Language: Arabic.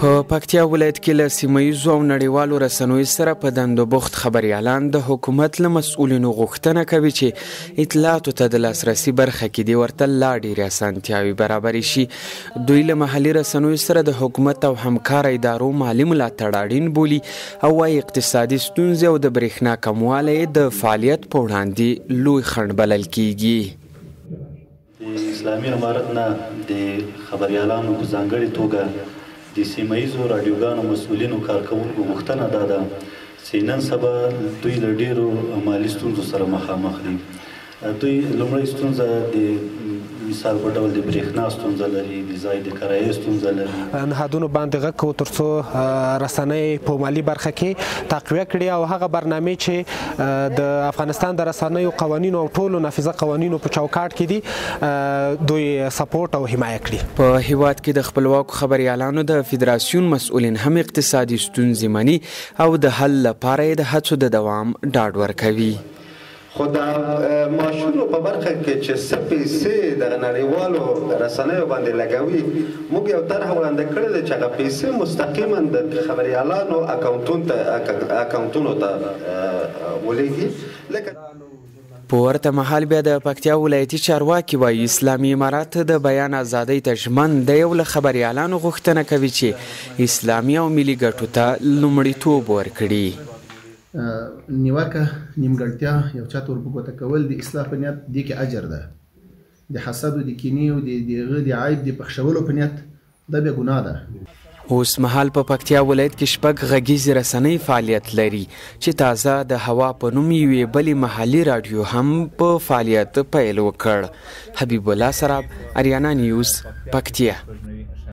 په پکتیا ولایت کې له سیمهیزو او نړیوالو رسنیو سره په دندو بوخت خبریالان د حکومت له مسؤلینو غوښتنه کوي چې اطلاعاتو ته د لاسرسي برخه کې دې ورته لا ډېرې اسانتیاوې برابرې شي. دوی له محلي رسنیو سره د حکومت او همکاره ادارو مالي ملاتړ اړین بولي او وايي اقتصادي ستونزې او د برېښنا کموالی د فعالیت په وړاندې لوی خنډ بلل کېږي. اسلامي امارت نه د خبريالانو په ځانګړې توګه د سیمه ییزو راډیوګانو مسؤلینو کارکوونکو غوښتنه دا ده چې نن سبا دوی له ډېرو مالي ستونزو سره مخامخ دي. دوی لومړۍ ستونزه د مثال په ډول د برېښنا ستونزه لري، د ځای د کرایې ستونزه لري. نهادونو باندې غږ کوو تر څو رسنۍ په مالي برخه کې تقویه کړي او هغه برنامې چې د افغانستان د رسنیو قوانینو او ټولو نافذه قوانینو په چوکاټ کې دي دوی سپورټ او حمایه کړي. په هیواد کې د خپلواکو خبریالانو د فدراسیون مسؤلین هم اقتصادي ستونزې مني او د حل لپاره یې د هڅو د دوام ډاډ ورکوي. خو د معاشونو په برخه کې چې څه پیسې د نړیوالو رسنیو باندې لګوي موږ یو طرح وړاندې کړې ده چې هغه پیسې مستقیما د خبریالانو اکاونټونو ته ولېږي. په ورته مهال بیا د پکتیا ولایتي چارواکي وایي اسلامي امارات د بیان ازادۍ ته ژمن دی او له خبریالانو غوښتنه کوي چې اسلامي او ملي ګټو ته لومړیتوب ورکړي. نیوکه نیمګړتیا یو چا ته ورپوکوته کول د اصلاح په نیت دې کې اجر ده، د حسد او د کینې او د هغه د عیب د پخښولو په نیت دا بیا ګناه ده. اوس مهال په پکتیا ولایت کې شپږ غږیزې رسنۍ فعالیت لري چې تازه د هوا په نوم یوې بلې محلي راډیو هم په فعالیت پیل وکړ. حبیب الله سراب، اریانا نیوز، پکتیا.